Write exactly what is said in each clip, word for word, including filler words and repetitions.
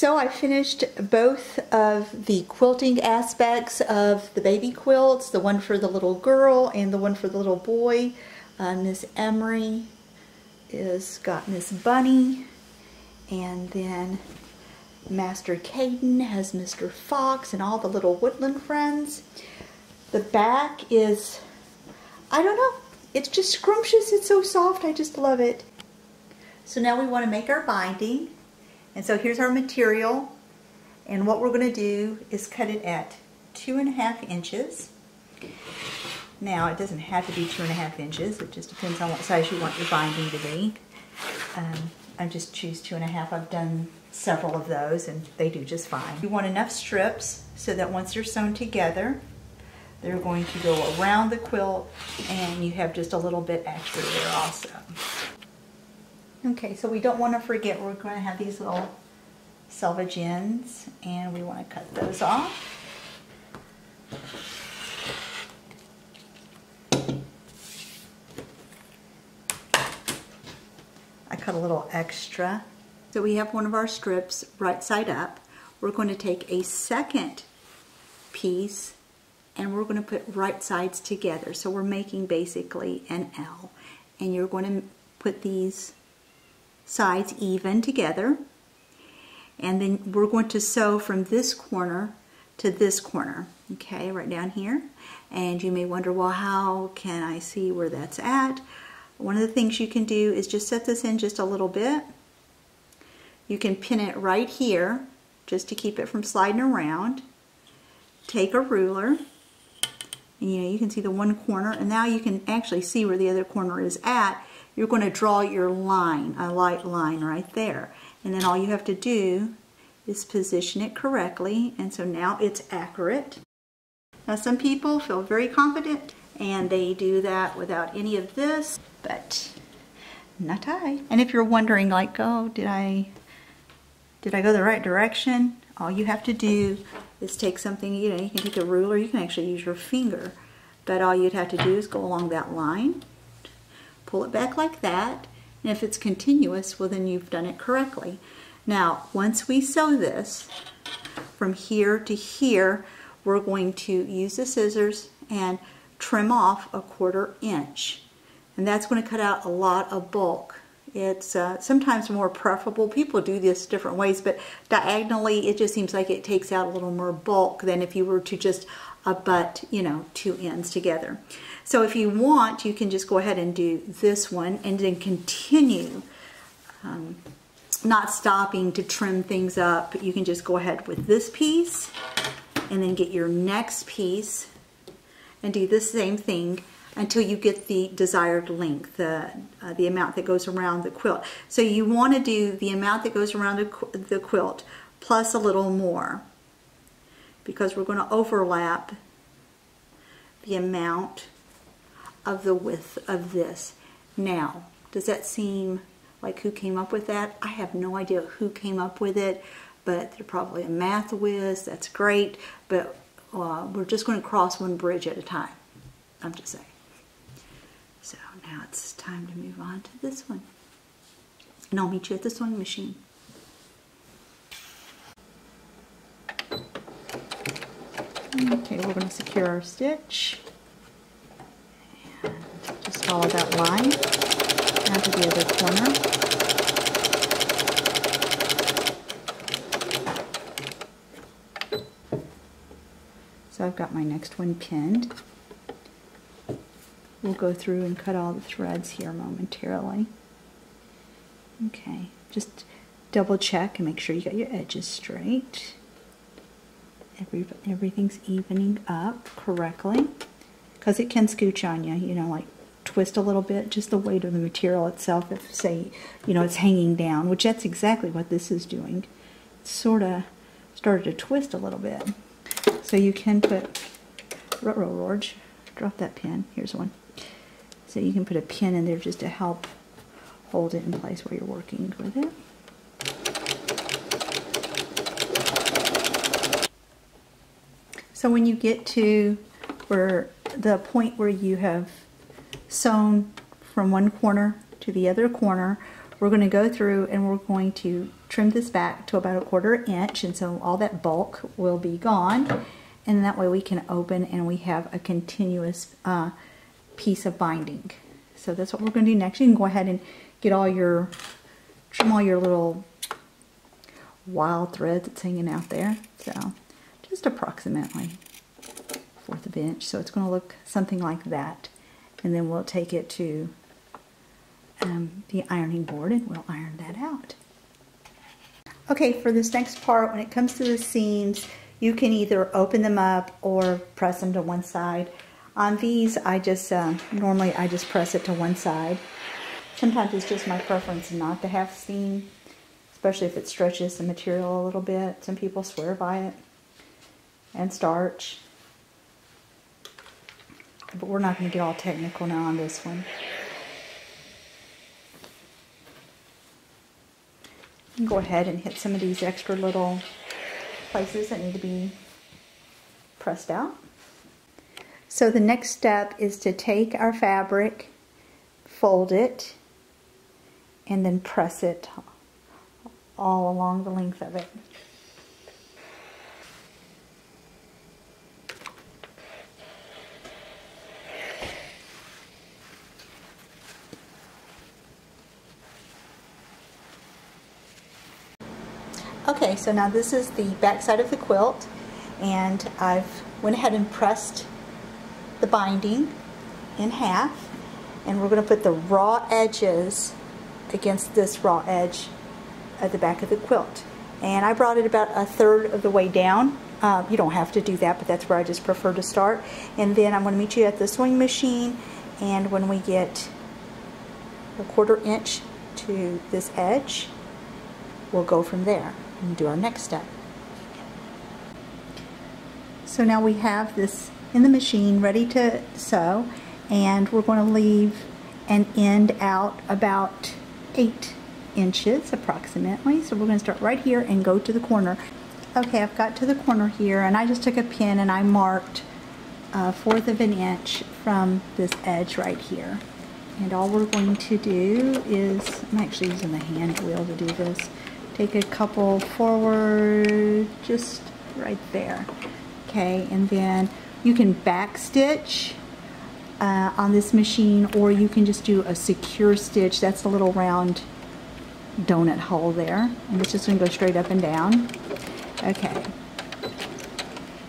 So I finished both of the quilting aspects of the baby quilts, the one for the little girl and the one for the little boy. Uh, Miss Emery is got Miss Bunny, and then Master Caden has Mister Fox and all the little woodland friends. The back is, I don't know, it's just scrumptious, it's so soft, I just love it. So now we want to make our binding. And so here's our material, and what we're going to do is cut it at two and a half inches. Now it doesn't have to be two and a half inches, it just depends on what size you want your binding to be. Um, I just choose two and a half. I've done several of those and they do just fine. You want enough strips so that once they're sewn together, they're going to go around the quilt and you have just a little bit extra there also. Okay, so we don't want to forget we're going to have these little selvage ends, and we want to cut those off. I cut a little extra. So we have one of our strips right side up. We're going to take a second piece and we're going to put right sides together. So we're making basically an L, and you're going to put these sides even together, and then we're going to sew from this corner to this corner, okay, right down here. And you may wonder, well, how can I see where that's at? One of the things you can do is just set this in just a little bit. You can pin it right here just to keep it from sliding around. Take a ruler, and you know, you can see the one corner, and now you can actually see where the other corner is at. You're going to draw your line, a light line right there. And then all you have to do is position it correctly. And so now it's accurate. Now some people feel very confident and they do that without any of this, but not I. And if you're wondering like, oh, did I, did I go the right direction? All you have to do is take something, you know, you can take a ruler, you can actually use your finger, but all you'd have to do is go along that line. Pull it back like that, and if it's continuous, well then you've done it correctly. Now, once we sew this, from here to here, we're going to use the scissors and trim off a quarter inch. And that's going to cut out a lot of bulk. It's uh, sometimes more preferable. People do this different ways, but diagonally, it just seems like it takes out a little more bulk than if you were to just abut, you know, two ends together. So if you want, you can just go ahead and do this one and then continue, um, not stopping to trim things up. You can just go ahead with this piece and then get your next piece and do the same thing until you get the desired length, the, uh, the amount that goes around the quilt. So you want to do the amount that goes around the, qu the quilt plus a little more, because we're going to overlap the amount of the width of this. Now, does that seem like who came up with that? I have no idea who came up with it, but they're probably a math whiz. That's great, but uh, we're just going to cross one bridge at a time. I'm just saying. So now it's time to move on to this one, and I'll meet you at the sewing machine. Okay, we're going to secure our stitch. Just follow that line down to the other corner. So I've got my next one pinned. We'll go through and cut all the threads here momentarily. Okay, just double check and make sure you got your edges straight. Every, everything's evening up correctly, because it can scooch on you, you know, like twist a little bit, just the weight of the material itself, if say, you know, it's hanging down, which that's exactly what this is doing. It's sort of started to twist a little bit. So you can put, ruh-roh, George, drop that pin, here's one. So you can put a pin in there just to help hold it in place while you're working with it. So when you get to where the point where you have sewn from one corner to the other corner, we're going to go through and we're going to trim this back to about a quarter inch, and so all that bulk will be gone, and that way we can open and we have a continuous uh, piece of binding. So that's what we're going to do next. You can go ahead and get all your, trim all your little wild thread that's hanging out there. So just approximately a fourth of an inch. So it's going to look something like that. And then we'll take it to um, the ironing board and we'll iron that out. Okay, for this next part, when it comes to the seams, you can either open them up or press them to one side. On these, I just, uh, normally I just press it to one side. Sometimes it's just my preference not to have seam, especially if it stretches the material a little bit. Some people swear by it, and starch. But we're not going to get all technical now on this one. You can go ahead and hit some of these extra little places that need to be pressed out. So the next step is to take our fabric, fold it, and then press it all along the length of it. Okay, so now this is the back side of the quilt, and I've went ahead and pressed the binding in half, and we're going to put the raw edges against this raw edge at the back of the quilt. And I brought it about a third of the way down. Uh, you don't have to do that, but that's where I just prefer to start. And then I'm going to meet you at the sewing machine, and when we get a quarter inch to this edge, we'll go from there and do our next step. So now we have this in the machine ready to sew, and we're going to leave an end out about eight inches approximately. So we're going to start right here and go to the corner. Okay, I've got to the corner here, and I just took a pin and I marked a fourth of an inch from this edge right here. And all we're going to do is, I'm actually using the hand wheel to do this, take a couple forward, just right there. Okay, and then you can back stitch uh, on this machine, or you can just do a secure stitch. That's the little round donut hole there. And it's just going to go straight up and down. Okay.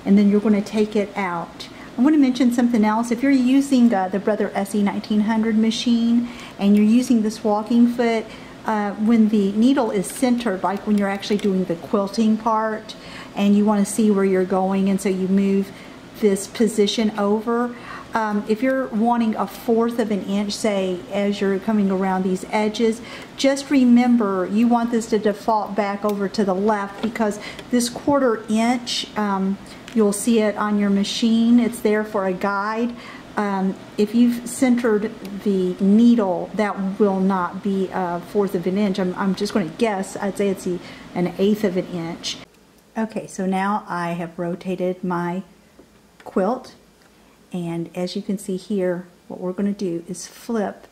And then you're going to take it out. I want to mention something else. If you're using uh, the Brother S E nineteen hundred machine and you're using this walking foot, uh, when the needle is centered, like when you're actually doing the quilting part and you want to see where you're going, and so you move this position over, um, if you're wanting a fourth of an inch, say, as you're coming around these edges, just remember you want this to default back over to the left, because this quarter inch, um, you'll see it on your machine. It's there for a guide. Um, if you've centered the needle, that will not be a fourth of an inch. I'm, I'm just going to guess. I'd say it's a, an eighth of an inch. Okay, so now I have rotated my quilt. And as you can see here, what we're going to do is flip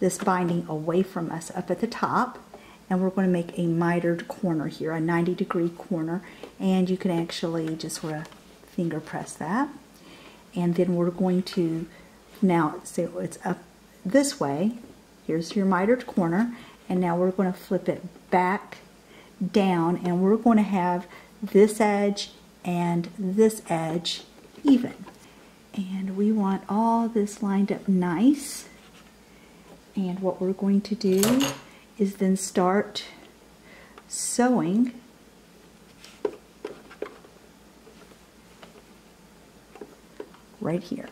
this binding away from us up at the top. And we're going to make a mitered corner here, a ninety degree corner, and you can actually just sort of finger press that. And then we're going to now, so it's up this way, here's your mitered corner, and now we're going to flip it back down, and we're going to have this edge and this edge even. And we want all this lined up nice. And what we're going to do is then start sewing right here.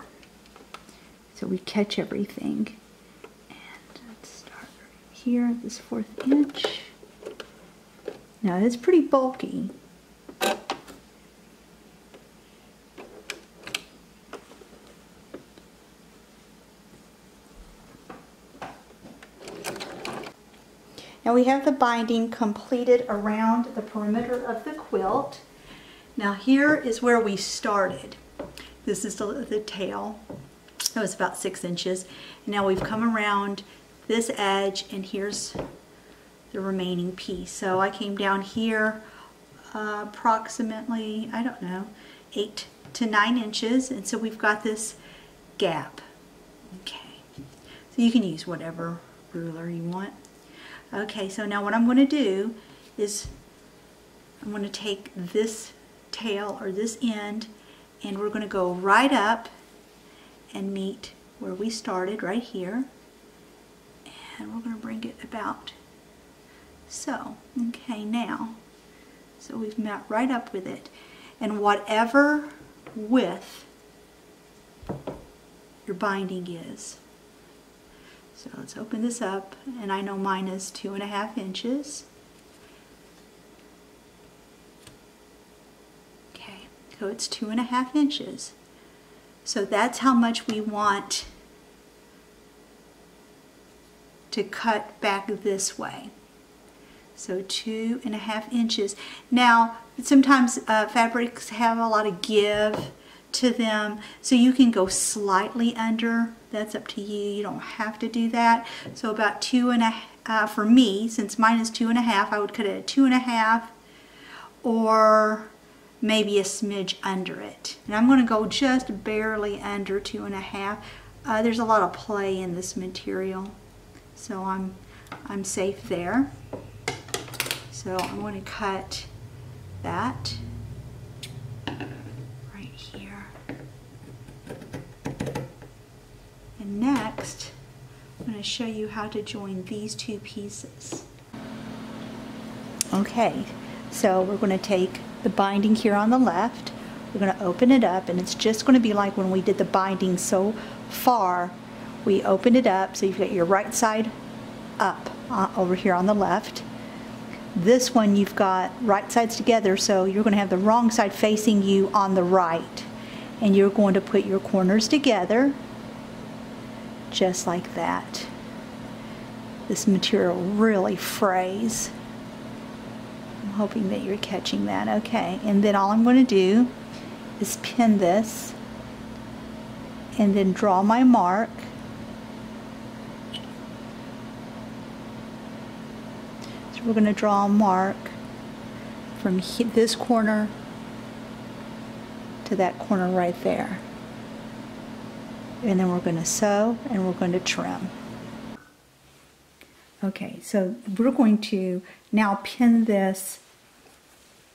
So we catch everything. And let's start right here, this fourth inch. Now it's pretty bulky. Now we have the binding completed around the perimeter of the quilt. Now here is where we started. This is the, the tail. That was about six inches. Now we've come around this edge, and here's the remaining piece. So I came down here uh, approximately, I don't know, eight to nine inches, and so we've got this gap. Okay, so you can use whatever ruler you want. Okay, so now what I'm going to do is I'm going to take this tail or this end, and we're going to go right up and meet where we started right here, and we're going to bring it about so. Okay, now, so we've met right up with it, and whatever width your binding is. So let's open this up, and I know mine is two and a half inches. Okay, so it's two and a half inches. So that's how much we want to cut back this way. So two and a half inches. Now, sometimes uh, fabrics have a lot of give to them, so you can go slightly under. That's up to you. You don't have to do that. So about two and a uh, for me, since mine is two and a half, I would cut it at two and a half, or maybe a smidge under it. And I'm going to go just barely under two and a half. Uh, there's a lot of play in this material, so I'm I'm safe there. So I'm going to cut that right here. And next, I'm going to show you how to join these two pieces. Okay, so we're going to take the binding here on the left. We're going to open it up, and it's just going to be like when we did the binding so far. We opened it up, so you've got your right side up uh, over here on the left. This one, you've got right sides together, so you're going to have the wrong side facing you on the right, and you're going to put your corners together just like that. This material really frays. I'm hoping that you're catching that. Okay, and then all I'm going to do is pin this and then draw my mark. We're going to draw a mark from this corner to that corner right there. And then we're going to sew, and we're going to trim. Okay, so we're going to now pin this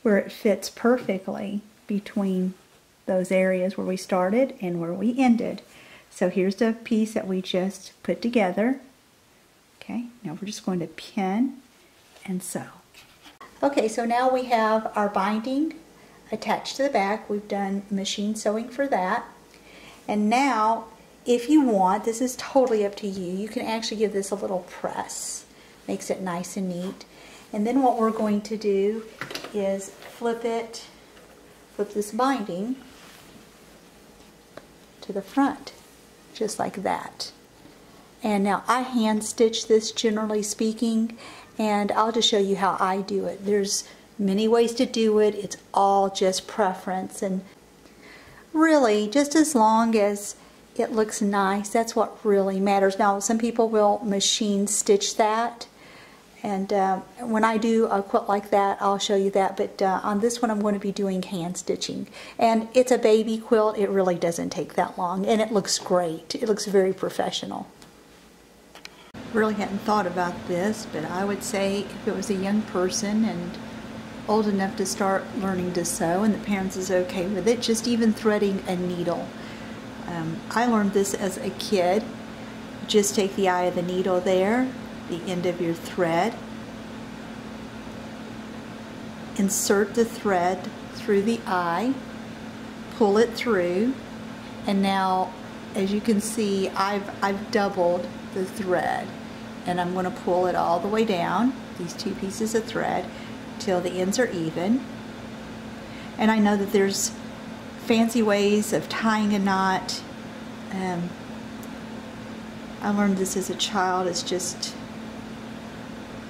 where it fits perfectly between those areas where we started and where we ended. So here's the piece that we just put together. Okay, now we're just going to pin and sew. Okay, so now we have our binding attached to the back. We've done machine sewing for that. And now, if you want, this is totally up to you, you can actually give this a little press. Makes it nice and neat. And then what we're going to do is flip it, flip this binding to the front, just like that. And now I hand stitch this, generally speaking, and I'll just show you how I do it. There's many ways to do it. It's all just preference, and really just as long as it looks nice, that's what really matters. Now some people will machine stitch that, and uh, when I do a quilt like that, I'll show you that, but uh, on this one I'm going to be doing hand stitching, and it's a baby quilt. It really doesn't take that long, and it looks great. It looks very professional. Really hadn't thought about this, but I would say if it was a young person and old enough to start learning to sew and the parents is okay with it, just even threading a needle. Um, I learned this as a kid. Just take the eye of the needle there, the end of your thread, insert the thread through the eye, pull it through, and now as you can see, I've, I've doubled the thread, and I'm going to pull it all the way down, these two pieces of thread, till the ends are even. And I know that there's fancy ways of tying a knot. Um, I learned this as a child. It's just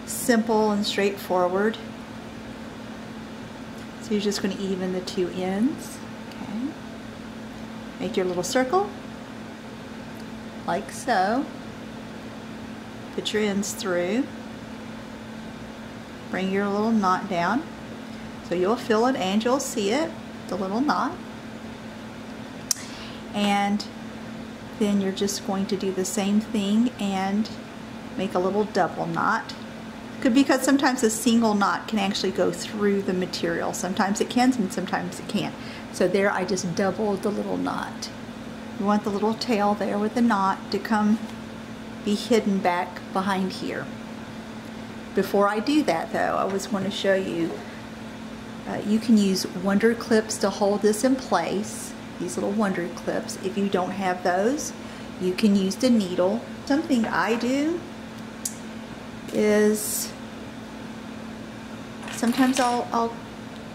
simple and straightforward. So you're just going to even the two ends. Okay. Make your little circle, like so. Put your ends through, bring your little knot down. So you'll feel it and you'll see it, the little knot. And then you're just going to do the same thing and make a little double knot. Could because sometimes a single knot can actually go through the material. Sometimes it can and sometimes it can't. So there I just doubled the little knot. You want the little tail there with the knot to come be hidden back behind here. Before I do that though, I was going to show you, uh, you can use wonder clips to hold this in place, these little wonder clips. If you don't have those, you can use the needle. Something I do is sometimes I'll, I'll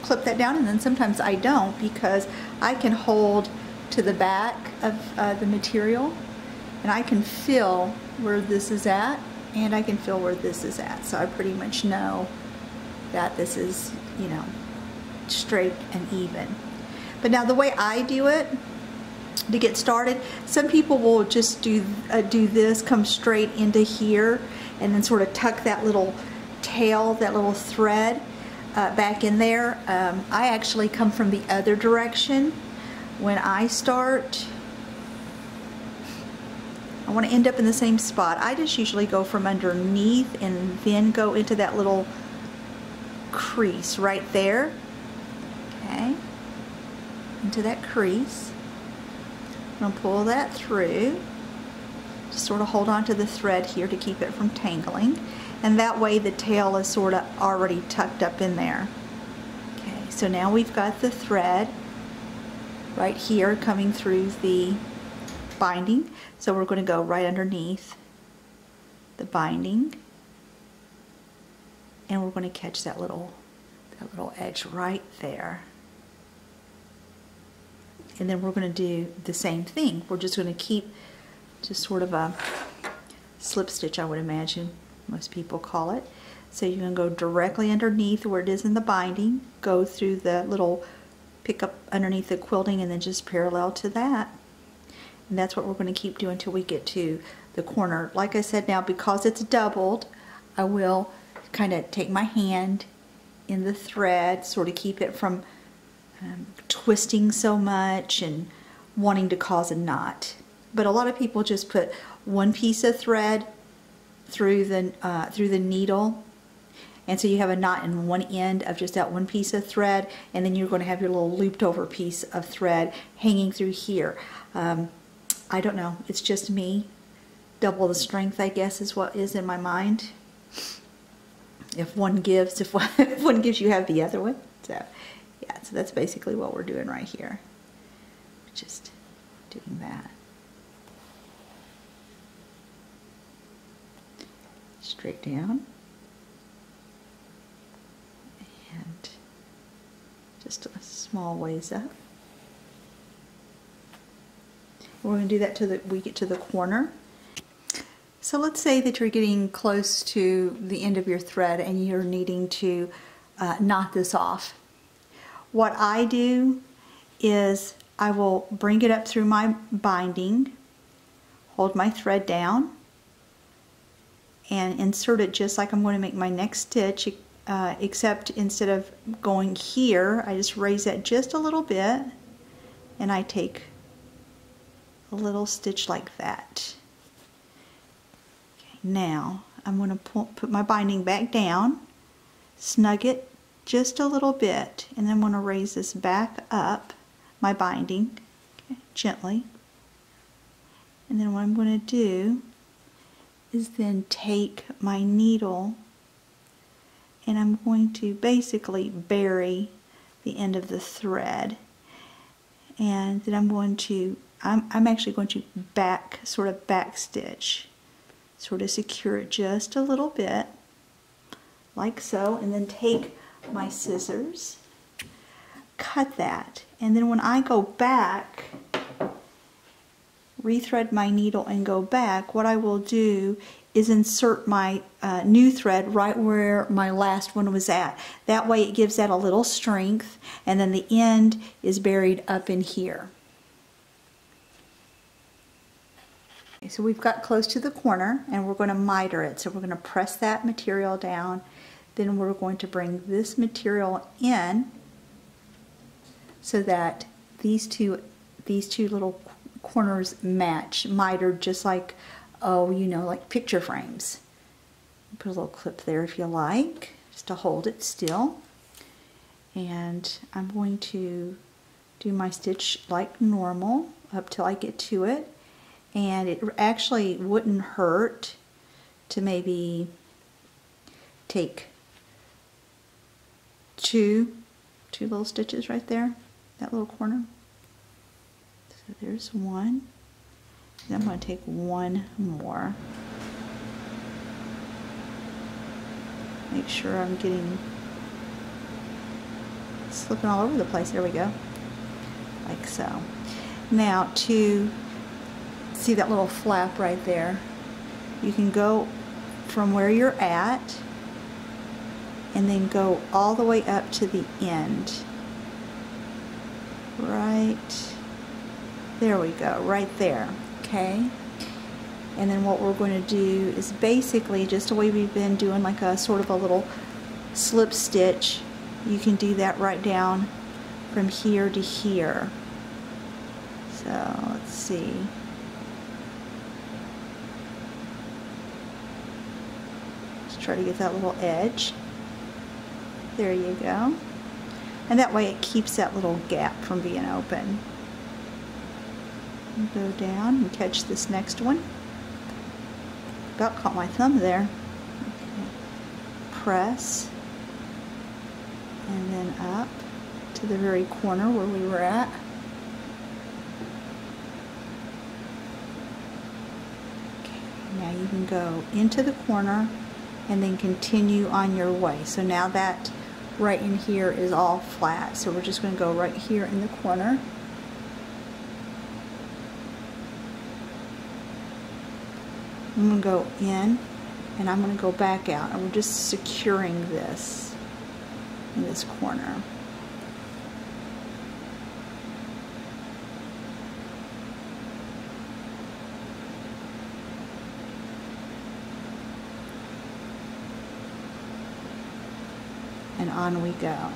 clip that down, and then sometimes I don't, because I can hold to the back of uh, the material, and I can feel where this is at, and I can feel where this is at. So I pretty much know that this is, you know, straight and even. But now the way I do it, to get started, some people will just do uh, do this, come straight into here, and then sort of tuck that little tail, that little thread uh, back in there. Um, I actually come from the other direction. When I start, I want to end up in the same spot. I just usually go from underneath and then go into that little crease right there. Okay, into that crease. I'm going to pull that through. Just sort of hold on to the thread here to keep it from tangling. And that way the tail is sort of already tucked up in there. Okay, so now we've got the thread right here coming through the binding. So we're going to go right underneath the binding. And we're going to catch that little, that little edge right there. And then we're going to do the same thing. We're just going to keep just sort of a slip stitch, I would imagine most people call it. So you're going to go directly underneath where it is in the binding, go through the little, pick up underneath the quilting, and then just parallel to that. And that's what we're going to keep doing until we get to the corner. Like I said, now because it's doubled, I will kind of take my hand in the thread, sort of keep it from Um, twisting so much and wanting to cause a knot. But a lot of people just put one piece of thread through the uh, through the needle, and so you have a knot in one end of just that one piece of thread, and then you're going to have your little looped over piece of thread hanging through here. um, I don't know, it's just me. Double the strength, I guess, is what is in my mind. If one gives, if one, if one gives, you have the other one. So yeah, so that's basically what we're doing right here. Just doing that. Straight down. And just a small ways up. We're going to do that till we get to the corner. So let's say that you're getting close to the end of your thread and you're needing to uh, knot this off. What I do is I will bring it up through my binding, hold my thread down, and insert it just like I'm going to make my next stitch, uh, except instead of going here, I just raise that just a little bit, and I take a little stitch like that. Okay, now I'm going to pull, put my binding back down, snug it just a little bit, and then I'm going to raise this back up, my binding, okay, gently. And then what I'm going to do is then take my needle, and I'm going to basically bury the end of the thread, and then I'm going to, I'm, I'm actually going to back, sort of back stitch, sort of secure it just a little bit, like so, and then take my scissors, cut that, and then when I go back, rethread my needle and go back, what I will do is insert my uh, new thread right where my last one was at. That way it gives that a little strength, and then the end is buried up in here. Okay, so we've got close to the corner, and we're going to miter it. So we're going to press that material down, Then we're going to bring this material in so that these two these two little corners match, mitered, just like, oh, you know, like picture frames. Put a little clip there if you like, just to hold it still. And I'm going to do my stitch like normal up till I get to it. And it actually wouldn't hurt to maybe take two, two little stitches right there, that little corner. So there's one. And I'm going to take one more. Make sure I'm getting, slipping all over the place. There we go. Like so. Now to see that little flap right there, you can go from where you're at and then go all the way up to the end. Right there we go, right there. Okay, and then what we're going to do is basically just the way we've been doing, like a sort of a little slip stitch. You can do that right down from here to here. So let's see. Let's try to get that little edge. There you go. And that way it keeps that little gap from being open. And go down and catch this next one. About caught my thumb there. Okay. Press. And then up to the very corner where we were at. Okay. Now you can go into the corner and then continue on your way. So now that right in here is all flat. So we're just going to go right here in the corner. I'm going to go in and I'm going to go back out, and we're just securing this in this corner. And on we go.